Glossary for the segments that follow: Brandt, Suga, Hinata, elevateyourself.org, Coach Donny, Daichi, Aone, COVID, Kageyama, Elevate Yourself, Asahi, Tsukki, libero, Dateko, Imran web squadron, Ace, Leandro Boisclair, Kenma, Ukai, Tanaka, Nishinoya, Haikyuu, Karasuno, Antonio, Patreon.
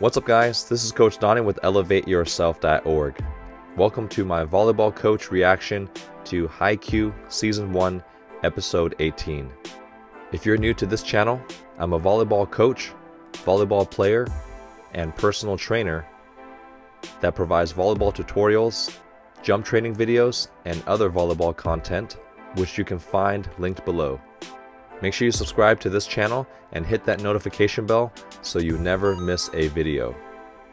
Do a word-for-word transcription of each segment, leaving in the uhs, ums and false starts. What's up guys, this is Coach Donnie with elevate yourself dot org. Welcome to my volleyball coach reaction to Haikyuu Season one, Episode eighteen. If you're new to this channel, I'm a volleyball coach, volleyball player, and personal trainer that provides volleyball tutorials, jump training videos, and other volleyball content, which you can find linked below. Make sure you subscribe to this channel and hit that notification bell so you never miss a video.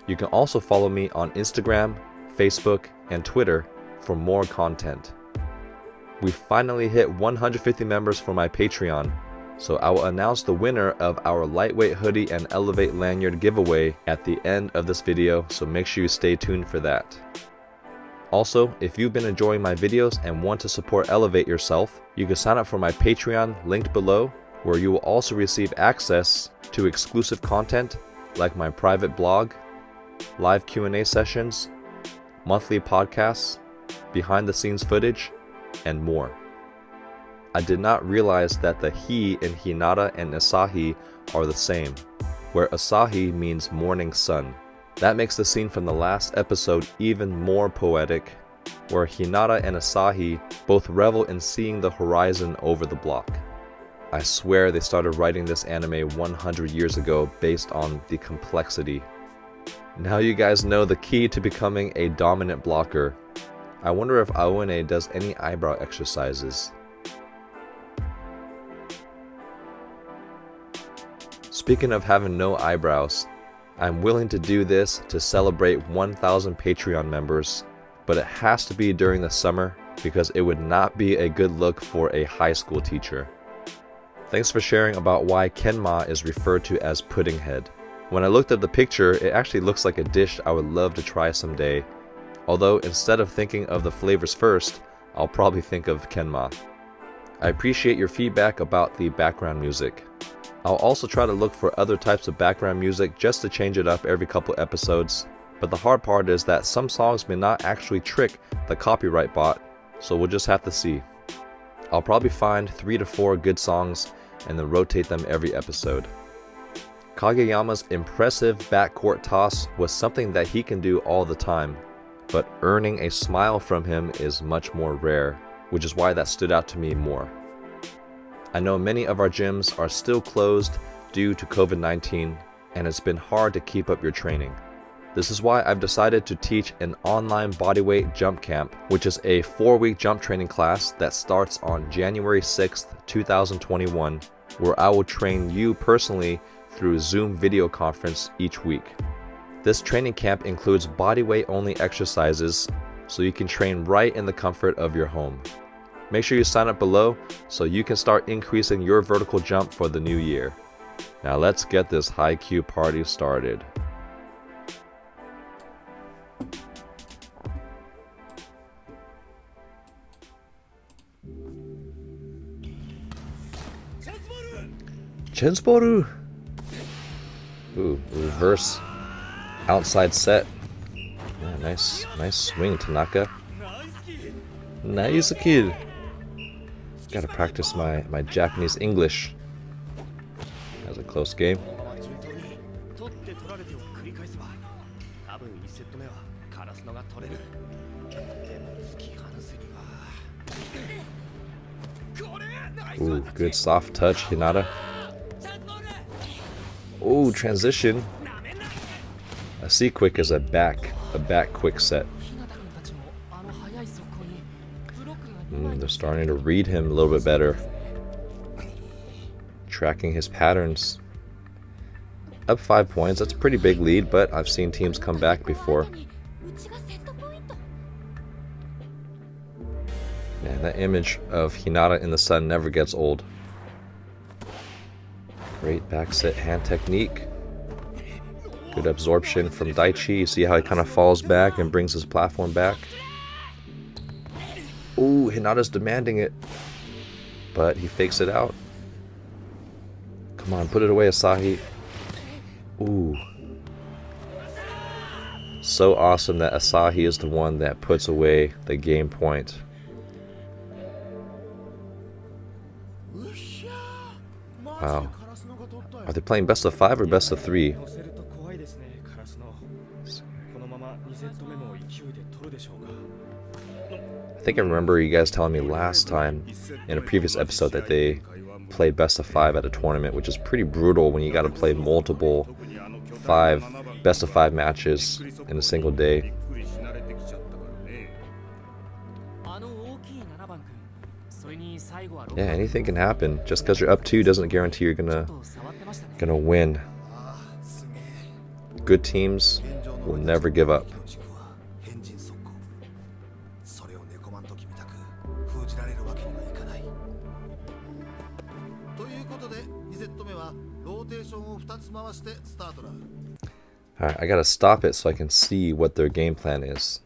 You can also follow me on Instagram, Facebook, and Twitter for more content. We finally hit one hundred fifty members for my Patreon, so I will announce the winner of our lightweight hoodie and Elevate lanyard giveaway at the end of this video, so make sure you stay tuned for that. Also, if you've been enjoying my videos and want to support Elevate Yourself, you can sign up for my Patreon linked below, where you will also receive access to exclusive content like my private blog, live Q and A sessions, monthly podcasts, behind the scenes footage, and more. I did not realize that the He in Hinata and Asahi are the same, where Asahi means morning sun. That makes the scene from the last episode even more poetic, where Hinata and Asahi both revel in seeing the horizon over the block. I swear they started writing this anime one hundred years ago based on the complexity. Now you guys know the key to becoming a dominant blocker. I wonder if Aone does any eyebrow exercises. Speaking of having no eyebrows, I'm willing to do this to celebrate one thousand Patreon members, but it has to be during the summer because it would not be a good look for a high school teacher. Thanks for sharing about why Kenma is referred to as pudding head. When I looked at the picture, it actually looks like a dish I would love to try someday, although instead of thinking of the flavors first, I'll probably think of Kenma. I appreciate your feedback about the background music. I'll also try to look for other types of background music just to change it up every couple episodes, but the hard part is that some songs may not actually trick the copyright bot, so we'll just have to see. I'll probably find three to four good songs and then rotate them every episode. Kageyama's impressive backcourt toss was something that he can do all the time, but earning a smile from him is much more rare, which is why that stood out to me more. I know many of our gyms are still closed due to COVID nineteen, and it's been hard to keep up your training. This is why I've decided to teach an online bodyweight jump camp, which is a four-week jump training class that starts on January sixth, two thousand twenty-one, where I will train you personally through Zoom video conference each week. This training camp includes bodyweight-only exercises, so you can train right in the comfort of your home. Make sure you sign up below so you can start increasing your vertical jump for the new year. Now let's get this Haikyuu party started. Chensporu! Ooh, reverse outside set. Yeah, nice, nice swing, Tanaka. Nice kid. Gotta practice my, my Japanese English. That was a close game. Ooh, good soft touch, Hinata. Ooh, transition. A C quick is a back, a back quick set. Mm, they're starting to read him a little bit better. Tracking his patterns. Up five points, that's a pretty big lead, but I've seen teams come back before. Man, that image of Hinata in the sun never gets old. Great back set hand technique. Good absorption from Daichi. You see how he kind of falls back and brings his platform back. Ooh, Hinata's demanding it, but he fakes it out. Come on, put it away, Asahi. Ooh. So awesome that Asahi is the one that puts away the game point. Wow. Are they playing best of five or best of three? I think I remember you guys telling me last time in a previous episode that they played best of five at a tournament, which is pretty brutal when you got to play multiple five best of five matches in a single day. Yeah, anything can happen. Just because you're up two doesn't guarantee you're gonna gonna win. Good teams will never give up. Alright, I gotta stop it so I can see what their game plan is.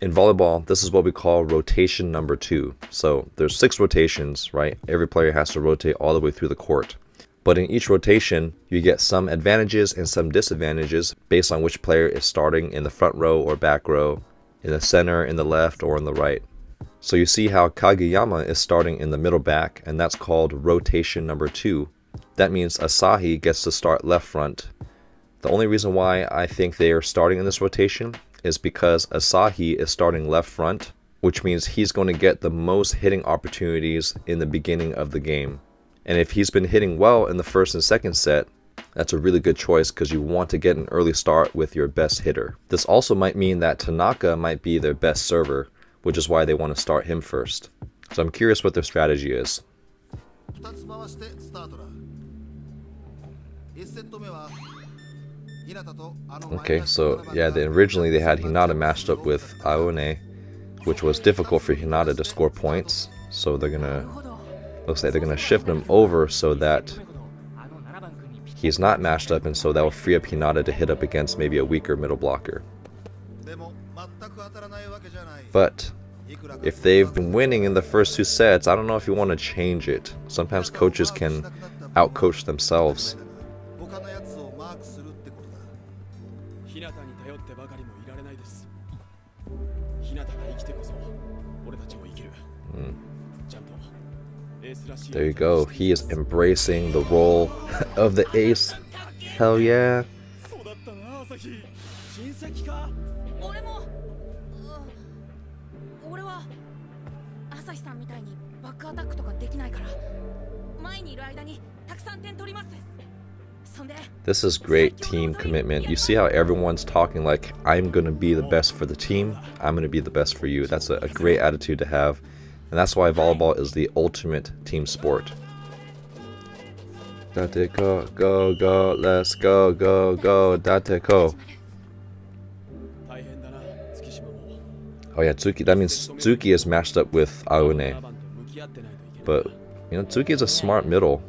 In volleyball, this is what we call rotation number two. So there's six rotations, right? Every player has to rotate all the way through the court. But in each rotation, you get some advantages and some disadvantages based on which player is starting in the front row or back row, in the center, in the left, or in the right. So you see how Kageyama is starting in the middle back, and that's called rotation number two. That means Asahi gets to start left front. The only reason why I think they are starting in this rotation is because Asahi is starting left front, which means he's going to get the most hitting opportunities in the beginning of the game. And if he's been hitting well in the first and second set, that's a really good choice because you want to get an early start with your best hitter. This also might mean that Tanaka might be their best server, which is why they want to start him first. So I'm curious what their strategy is. Okay, so yeah, they, originally they had Hinata matched up with Aone, which was difficult for Hinata to score points. So they're gonna, looks like they're gonna shift him over so that he's not matched up, and so that will free up Hinata to hit up against maybe a weaker middle blocker. But if they've been winning in the first two sets, I don't know if you want to change it. Sometimes coaches can outcoach themselves. Mm. There you go. He is embracing the role of the ace. Hell yeah. This is great team commitment. You see how everyone's talking like, I'm going to be the best for the team, I'm going to be the best for you. That's a, a great attitude to have. And that's why volleyball is the ultimate team sport. Dateko, go, go, let's go, go, go, Dateko. Oh yeah, Tsukki, that means Tsukki is matched up with Aone. But, you know, Tsukki is a smart middle.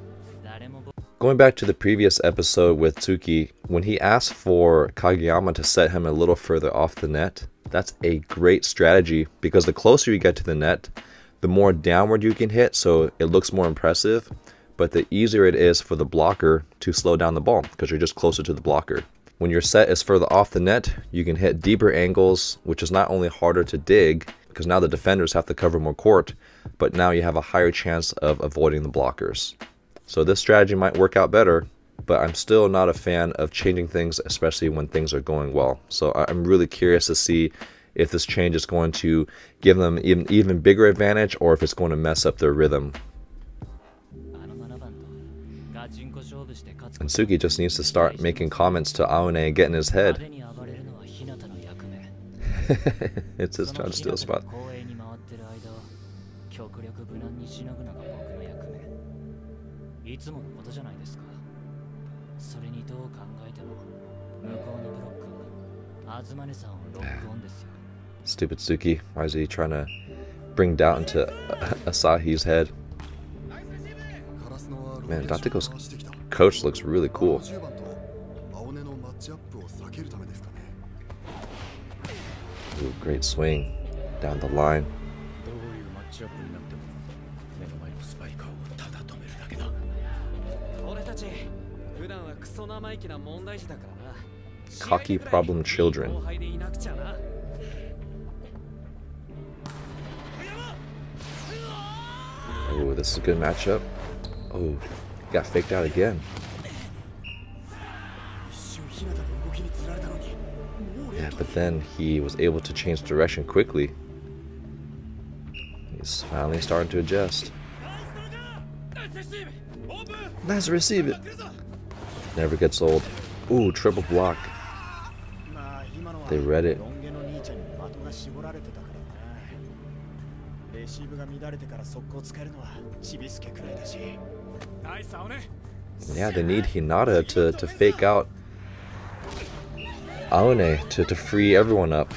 Going back to the previous episode with Tsukki, when he asked for Kageyama to set him a little further off the net, that's a great strategy because the closer you get to the net, the more downward you can hit, so it looks more impressive, but the easier it is for the blocker to slow down the ball because you're just closer to the blocker. When your set is further off the net, you can hit deeper angles, which is not only harder to dig because now the defenders have to cover more court, but now you have a higher chance of avoiding the blockers. So this strategy might work out better, but I'm still not a fan of changing things, especially when things are going well. So I'm really curious to see if this change is going to give them an even, even bigger advantage or if it's going to mess up their rhythm. And Tsukki just needs to start making comments to Aone and get in his head. It's his trying to steal a spot. Stupid Tsukki. Why is he trying to bring doubt into Asahi's head? Man, Dateko's coach looks really cool. Ooh, great swing down the line. Cocky problem children. Oh, this is a good matchup. Oh, got faked out again. Yeah, but then he was able to change direction quickly. He's finally starting to adjust. Let's receive it. Never gets old. Ooh, triple block. They read it. Yeah, they need Hinata to, to fake out Aone to, to free everyone up.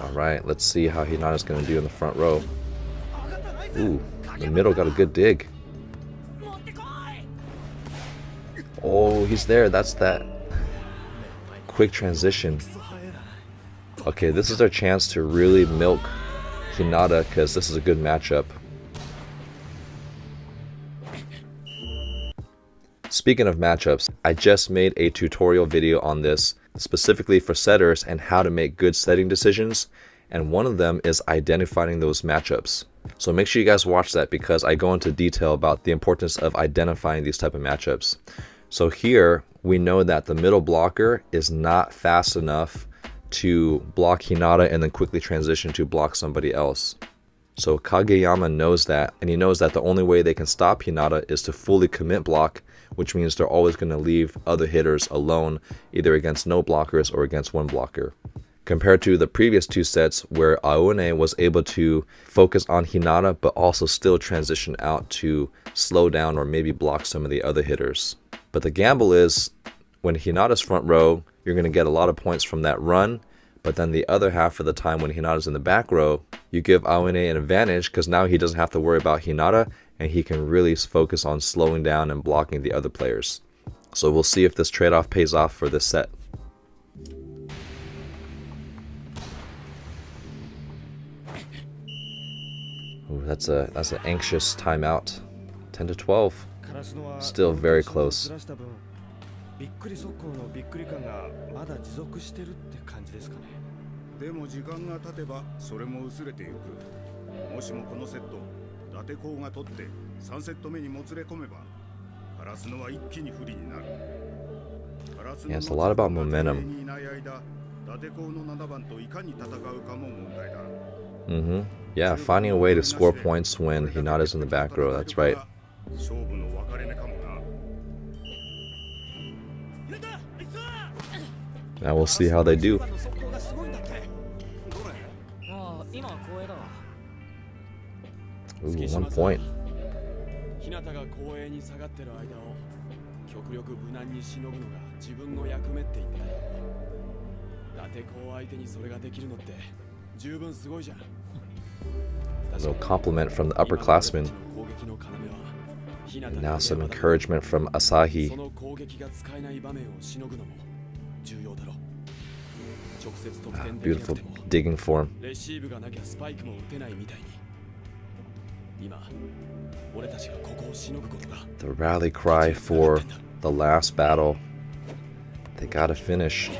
Alright, let's see how Hinata's going to do in the front row. Ooh, the middle got a good dig. Oh, he's there. That's that quick transition. Okay, this is our chance to really milk Hinata because this is a good matchup. Speaking of matchups, I just made a tutorial video on this specifically for setters and how to make good setting decisions, and one of them is identifying those matchups. So make sure you guys watch that because I go into detail about the importance of identifying these type of matchups. So here we know that the middle blocker is not fast enough to block Hinata and then quickly transition to block somebody else. So Kageyama knows that, and he knows that the only way they can stop Hinata is to fully commit block, which means they're always going to leave other hitters alone, either against no blockers or against one blocker. Compared to the previous two sets where Aone was able to focus on Hinata but also still transition out to slow down or maybe block some of the other hitters. But the gamble is, when Hinata's front row, you're going to get a lot of points from that run, but then the other half of the time when Hinata's in the back row, you give Aone an advantage because now he doesn't have to worry about Hinata and he can really focus on slowing down and blocking the other players. So we'll see if this trade-off pays off for this set. Ooh, that's a that's an anxious timeout. ten to twelve. Still very close. Yeah, it's a lot about momentum. Mm-hmm. Yeah, finding a way to score points when Hinata's in the back row, that's right. Now we'll see how they do. Ooh, one point. A little compliment from the upperclassmen. And now some encouragement from Asahi. Ah, beautiful digging form. The rally cry for the last battle. They gotta finish.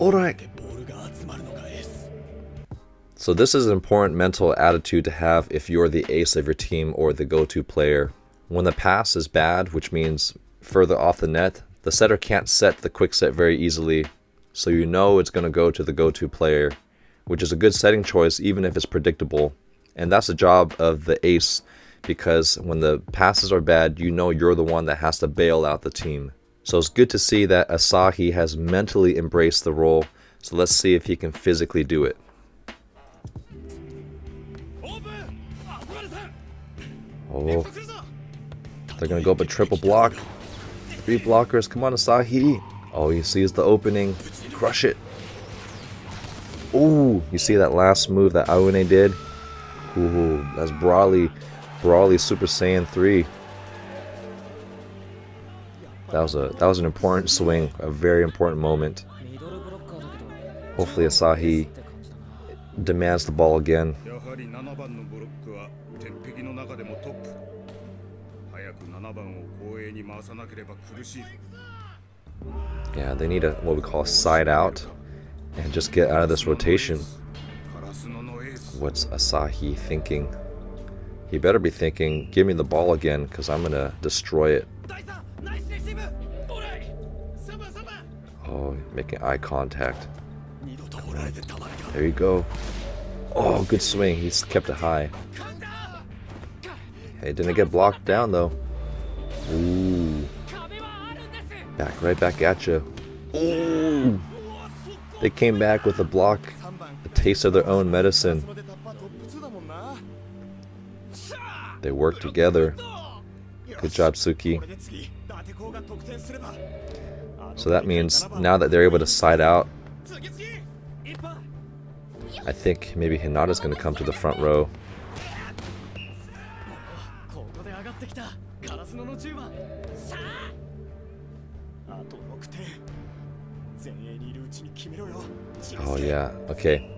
Alright. So this is an important mental attitude to have if you're the ace of your team or the go-to player. When the pass is bad, which means further off the net, the setter can't set the quick set very easily. So you know it's going to go to the go-to player, which is a good setting choice even if it's predictable. And that's the job of the ace, because when the passes are bad, you know you're the one that has to bail out the team. So it's good to see that Asahi has mentally embraced the role, so let's see if he can physically do it. Oh, they're going to go up a triple block. Three blockers, come on Asahi. Oh, he sees the opening, crush it. Ooh, you see that last move that Aone did? Ooh, that's Brawly, Brawly Super Saiyan three. That was a that was an important swing, a very important moment. Hopefully Asahi demands the ball again. Yeah, they need a what we call side out and just get out of this rotation. What's Asahi thinking? He better be thinking, give me the ball again, because I'm going to destroy it. Oh, making eye contact. There you go. Oh, good swing. He's kept it high. Hey, didn't get blocked down, though. Ooh. Back, right back at you. Ooh. They came back with a block, a taste of their own medicine. They work together. Good job, Tsukki. So that means now that they're able to side out, I think maybe Hinata's going to come to the front row. Oh yeah, okay.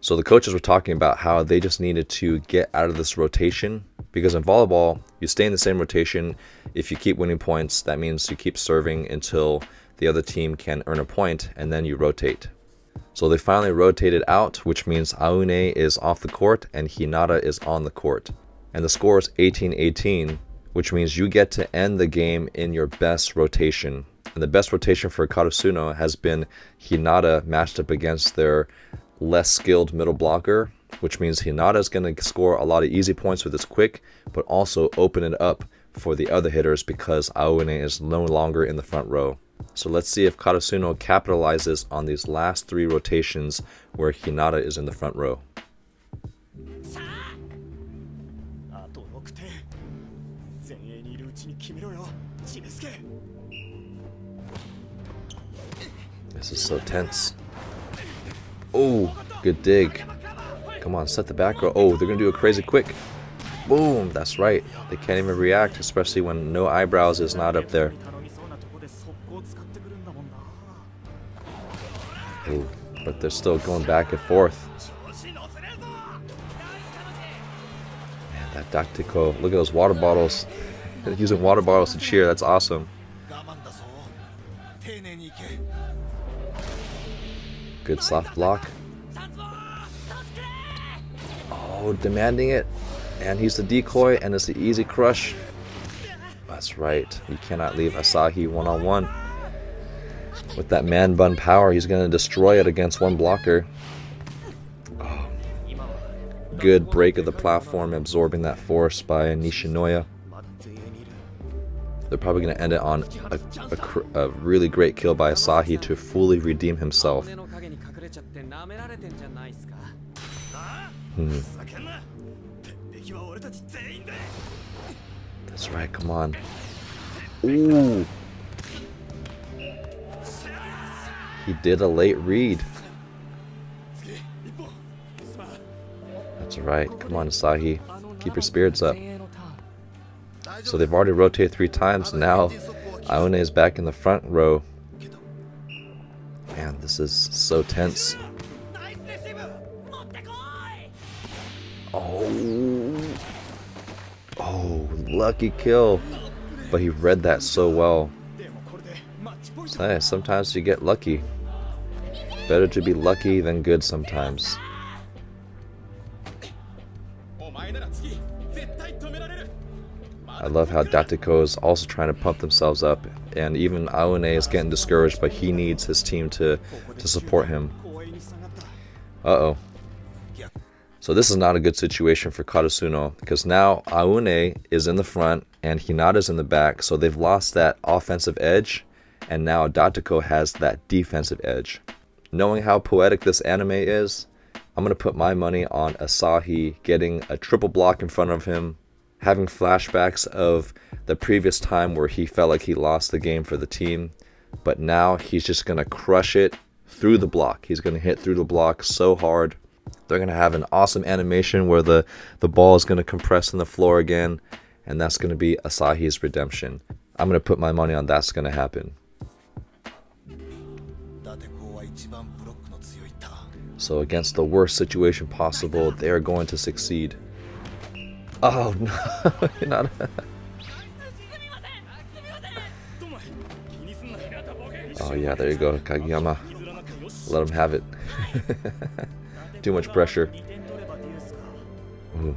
So the coaches were talking about how they just needed to get out of this rotation, because in volleyball, you stay in the same rotation. If you keep winning points, that means you keep serving until the other team can earn a point, and then you rotate. So they finally rotated out, which means Aone is off the court and Hinata is on the court. And the score is eighteen eighteen, which means you get to end the game in your best rotation. And the best rotation for Karasuno has been Hinata matched up against their less skilled middle blocker, which means Hinata is going to score a lot of easy points with his quick, but also open it up for the other hitters because Aone is no longer in the front row. So let's see if Karasuno capitalizes on these last three rotations where Hinata is in the front row. This is so tense. Oh, good dig. Come on, set the back row. Oh, they're going to do a crazy quick. Boom, that's right. They can't even react, especially when no eyebrows is not up there. Ooh, but they're still going back and forth. Man, that Dateko. Look at those water bottles. They're using water bottles to cheer. That's awesome. Good soft block. Oh, demanding it. And he's the decoy, and it's the easy crush. That's right. You cannot leave Asahi one-on-one. With that man bun power, he's going to destroy it against one blocker. Oh. Good break of the platform, absorbing that force by Nishinoya. They're probably going to end it on a, a, a really great kill by Asahi to fully redeem himself. Hmm. That's right, come on. Ooh. He did a late read. That's right, come on Asahi. Keep your spirits up. So they've already rotated three times, now Aone is back in the front row. Man, this is so tense. Oh, oh, lucky kill, but he read that so well. Hey, sometimes you get lucky. Better to be lucky than good sometimes. I love how Dateko is also trying to pump themselves up, and even Aone is getting discouraged, but he needs his team to, to support him. Uh-oh. So this is not a good situation for Karasuno, because now Aone is in the front and Hinata's in the back, so they've lost that offensive edge, and now Dateko has that defensive edge. Knowing how poetic this anime is, I'm going to put my money on Asahi getting a triple block in front of him, having flashbacks of the previous time where he felt like he lost the game for the team, but now he's just going to crush it through the block. He's going to hit through the block so hard. They're going to have an awesome animation where the, the ball is going to compress in the floor again, and that's going to be Asahi's redemption. I'm going to put my money on that's going to happen. So against the worst situation possible, they are going to succeed. Oh no, Hinata. Oh yeah, there you go, Kageyama. Let him have it. Too much pressure. Ooh.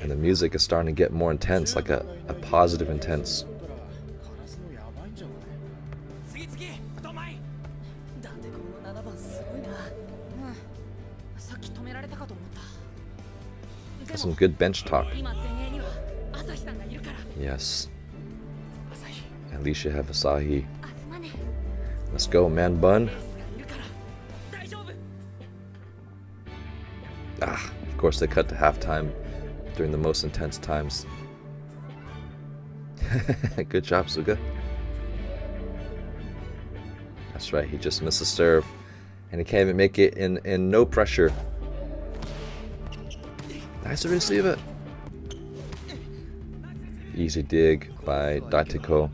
And the music is starting to get more intense, like a, a positive intense. That's some good bench talk. Yes. At least you have Asahi. Let's go, man bun. Ah, of course they cut to halftime during the most intense times. Good job, Suga. That's right, he just missed the serve. And he can't even make it in, in no pressure. Nice to receive it. Easy dig by Dateko.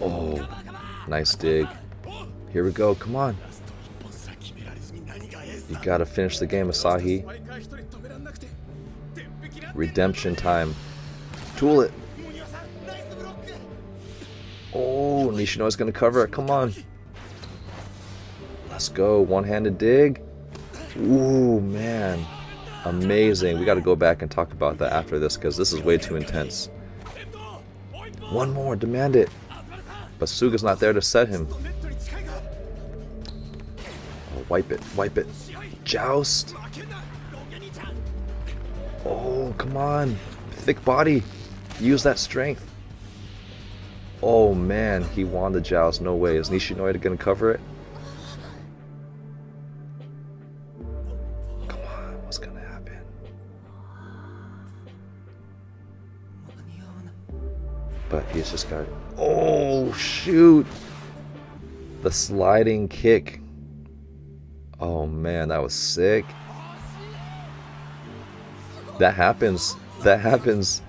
Oh, nice dig. Here we go, come on. You gotta finish the game, Asahi. Redemption time. Tool it. Oh, Nishinoya's gonna cover it, come on. Let's go, one-handed dig. Ooh, man. Amazing. We gotta go back and talk about that after this, because this is way too intense. One more, demand it. But Suga's not there to set him. Oh, wipe it, wipe it. Joust. Oh, come on. Thick body. Use that strength. Oh, man. He won the joust. No way. Is Nishinoya gonna cover it? Come on. What's gonna happen? But he's just got it. Oh, shoot. The sliding kick. Oh, man, that was sick. That happens. That happens.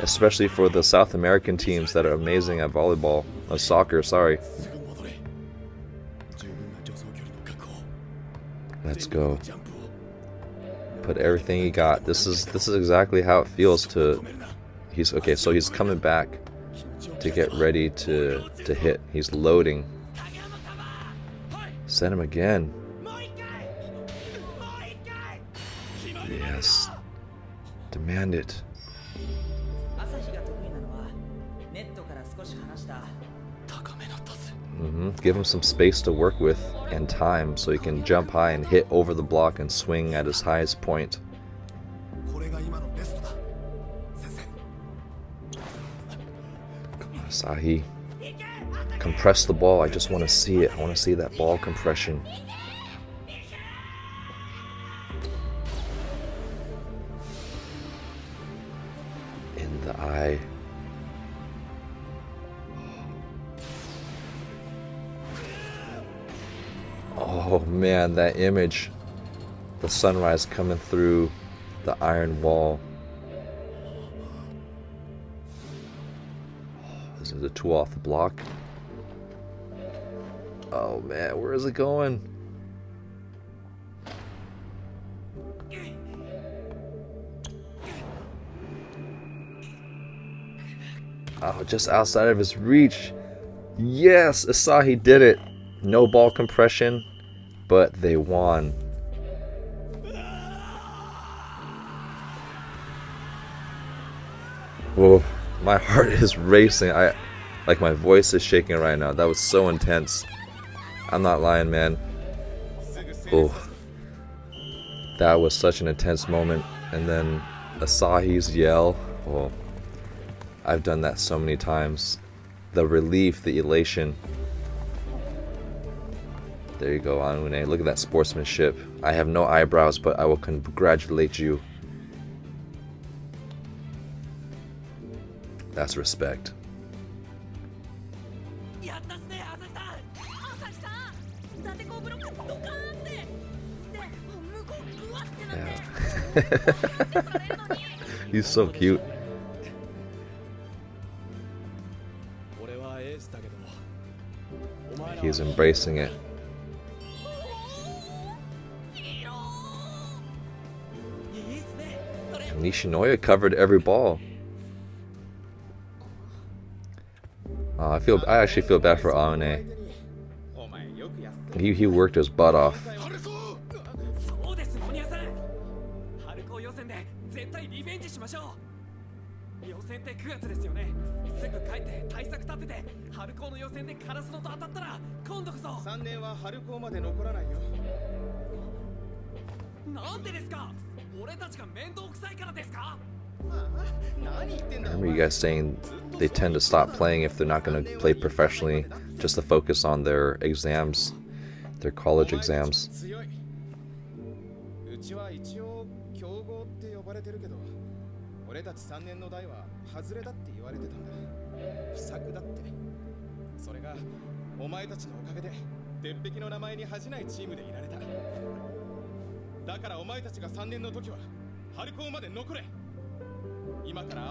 Especially for the South American teams that are amazing at volleyball. Or soccer, sorry. Let's go. Put everything you got. This is this is exactly how it feels to... He's okay, so he's coming back to get ready to, to hit. He's loading. Send him again. Yes. Demand it. Mm-hmm. Give him some space to work with and time so he can jump high and hit over the block and swing at his highest point. Asahi, compress the ball. I just want to see it. I want to see that ball compression. In the eye. Oh man, that image. The sunrise coming through the iron wall. The two off the block. Oh man, where is it going? Oh, just outside of his reach. Yes, Asahi did it. No ball compression, but they won. Whoa. My heart is racing. I, like my voice is shaking right now. That was so intense. I'm not lying, man. Oh, that was such an intense moment. And then Asahi's yell. Oh, I've done that so many times. The relief, the elation. There you go, Aone. Look at that sportsmanship. I have no eyebrows, but I will congratulate you. That's respect. Yeah. He's so cute. He's embracing it. And Nishinoya covered every ball. Uh, I feel I actually feel bad for Aone. He, he worked his butt off. I remember you guys saying they tend to stop playing if they're not going to play professionally, just to focus on their exams, their college exams.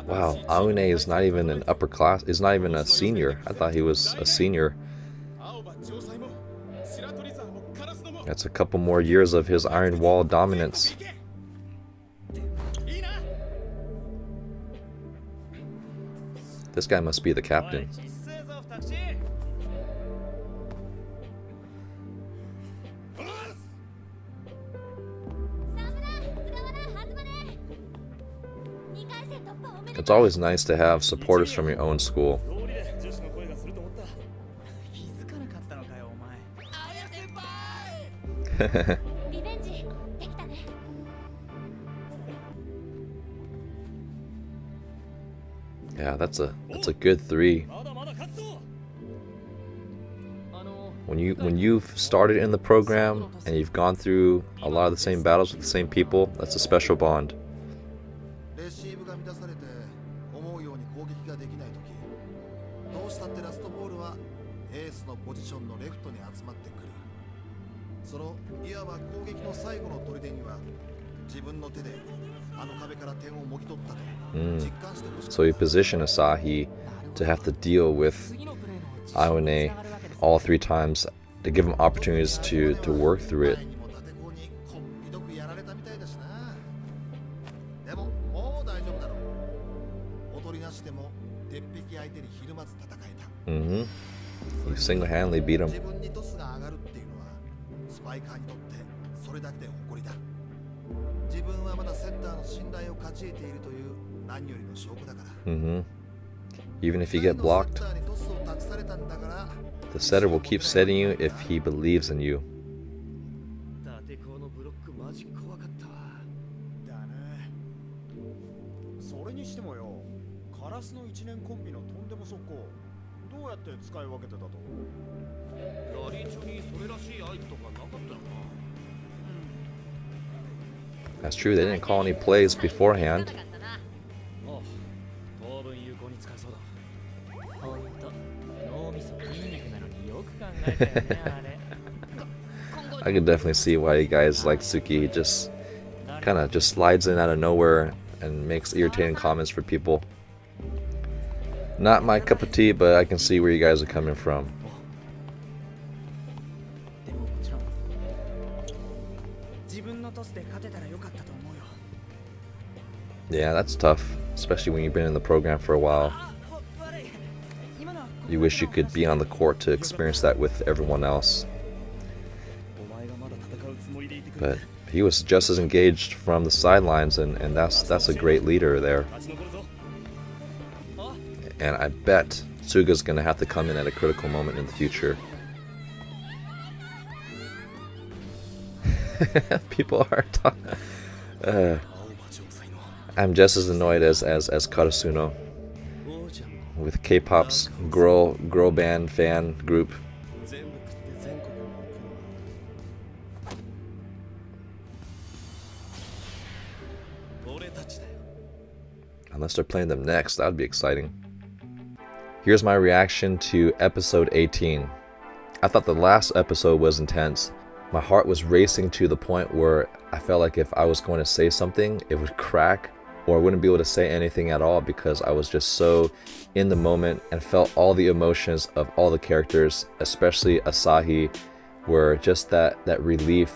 Wow, Aone is not even an upper class, is not even a senior. I thought he was a senior. That's a couple more years of his Iron Wall dominance. This guy must be the captain. It's always nice to have supporters from your own school. Yeah, that's a that's a good three. When you when you've started in the program and you've gone through a lot of the same battles with the same people, that's a special bond. Mm. So he positioned Asahi to have to deal with Aone all three times to give him opportunities to, to work through it. Mm-hmm. He single-handedly beat him. Mm-hmm. Even if you get blocked, the setter will keep setting you if he believes in you. That's true, they didn't call any plays beforehand. I can definitely see why you guys like Tsukki. He just kind of just slides in out of nowhere and makes irritating comments for people. Not my cup of tea, but I can see where you guys are coming from. Yeah, that's tough, especially when you've been in the program for a while. You wish you could be on the court to experience that with everyone else. But he was just as engaged from the sidelines, and, and that's, that's a great leader there. And I bet Suga's going to have to come in at a critical moment in the future. People are talking. Uh, I'm just as annoyed as as, as Karasuno with K-pop's girl girl band fan group. Unless they're playing them next, that would be exciting. Here's my reaction to episode eighteen. I thought the last episode was intense. My heart was racing to the point where I felt like if I was going to say something, it would crack, or I wouldn't be able to say anything at all because I was just so in the moment and felt all the emotions of all the characters, especially Asahi, were just that, that relief.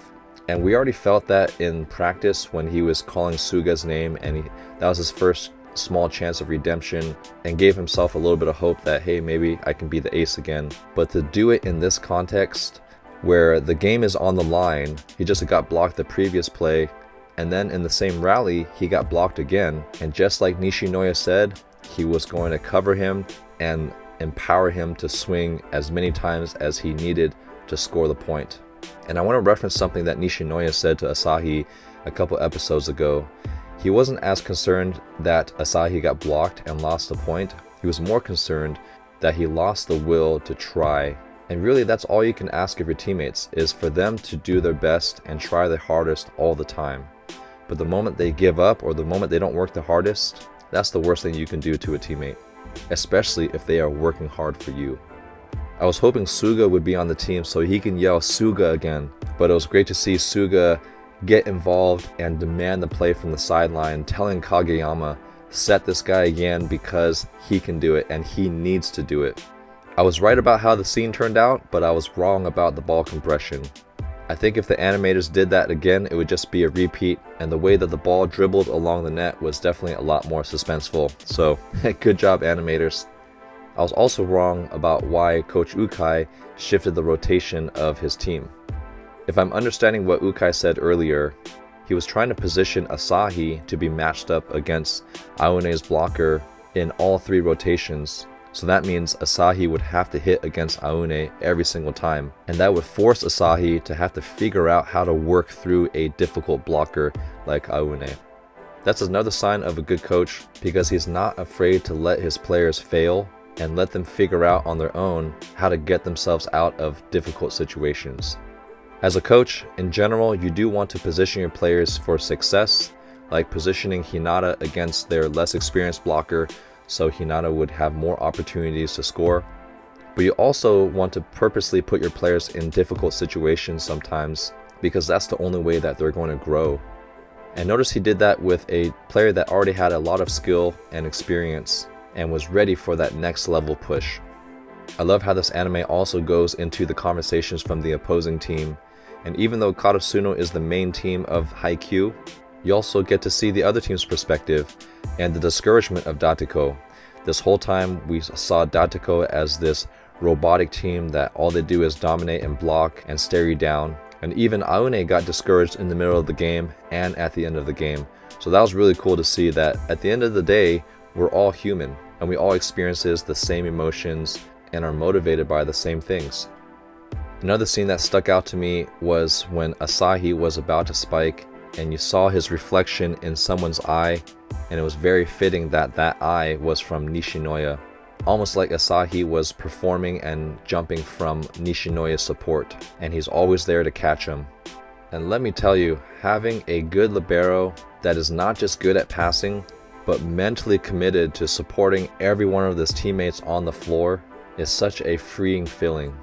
And we already felt that in practice when he was calling Suga's name, and he, that was his first small chance of redemption and gave himself a little bit of hope that, hey, maybe I can be the ace again. But to do it in this context where the game is on the line. He just got blocked the previous play, and then in the same rally, he got blocked again. And just like Nishinoya said, he was going to cover him and empower him to swing as many times as he needed to score the point. And I want to reference something that Nishinoya said to Asahi a couple episodes ago. He wasn't as concerned that Asahi got blocked and lost the point. He was more concerned that he lost the will to try. And really, that's all you can ask of your teammates, is for them to do their best and try their hardest all the time. But the moment they give up or the moment they don't work the hardest, that's the worst thing you can do to a teammate, especially if they are working hard for you. I was hoping Suga would be on the team so he can yell Suga again, but it was great to see Suga get involved and demand the play from the sideline, telling Kageyama, set this guy again because he can do it and he needs to do it. I was right about how the scene turned out, but I was wrong about the ball compression. I think if the animators did that again, it would just be a repeat, and the way that the ball dribbled along the net was definitely a lot more suspenseful, so good job, animators. I was also wrong about why Coach Ukai shifted the rotation of his team. If I'm understanding what Ukai said earlier, he was trying to position Asahi to be matched up against Aone's blocker in all three rotations. So that means Asahi would have to hit against Aone every single time, and that would force Asahi to have to figure out how to work through a difficult blocker like Aone. That's another sign of a good coach, because he's not afraid to let his players fail and let them figure out on their own how to get themselves out of difficult situations. As a coach, in general, you do want to position your players for success, like positioning Hinata against their less experienced blocker, so Hinata would have more opportunities to score. But you also want to purposely put your players in difficult situations sometimes, because that's the only way that they're going to grow. And notice he did that with a player that already had a lot of skill and experience and was ready for that next level push. I love how this anime also goes into the conversations from the opposing team, and even though Karasuno is the main team of Haikyuu, you also get to see the other team's perspective and the discouragement of Dateko. This whole time we saw Dateko as this robotic team that all they do is dominate and block and stare you down. And even Aone got discouraged in the middle of the game and at the end of the game. So that was really cool to see that at the end of the day, we're all human and we all experience the same emotions and are motivated by the same things. Another scene that stuck out to me was when Asahi was about to spike, and you saw his reflection in someone's eye, and it was very fitting that that eye was from Nishinoya, almost like Asahi was performing and jumping from Nishinoya's support, and he's always there to catch him. And let me tell you, having a good libero that is not just good at passing, but mentally committed to supporting every one of his teammates on the floor is such a freeing feeling.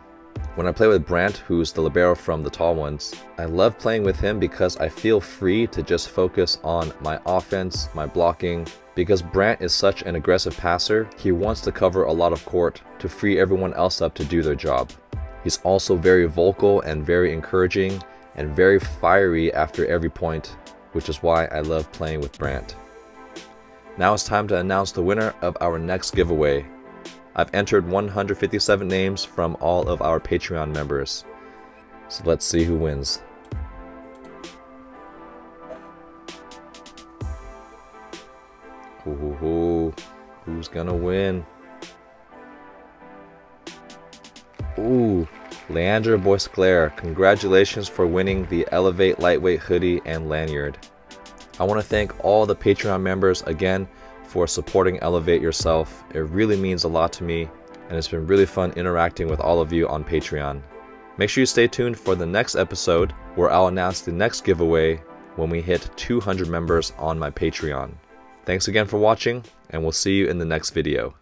When I play with Brandt, who's the libero from The Tall Ones, I love playing with him because I feel free to just focus on my offense, my blocking. Because Brandt is such an aggressive passer, he wants to cover a lot of court to free everyone else up to do their job. He's also very vocal and very encouraging and very fiery after every point, which is why I love playing with Brandt. Now it's time to announce the winner of our next giveaway. I've entered one hundred fifty-seven names from all of our Patreon members. So let's see who wins. Ooh, who's gonna win? Ooh, Leandro Boisclair. Congratulations for winning the Elevate Lightweight hoodie and lanyard. I want to thank all the Patreon members again for supporting Elevate Yourself. It really means a lot to me, and it's been really fun interacting with all of you on Patreon. Make sure you stay tuned for the next episode, where I'll announce the next giveaway when we hit two hundred members on my Patreon. Thanks again for watching, and we'll see you in the next video.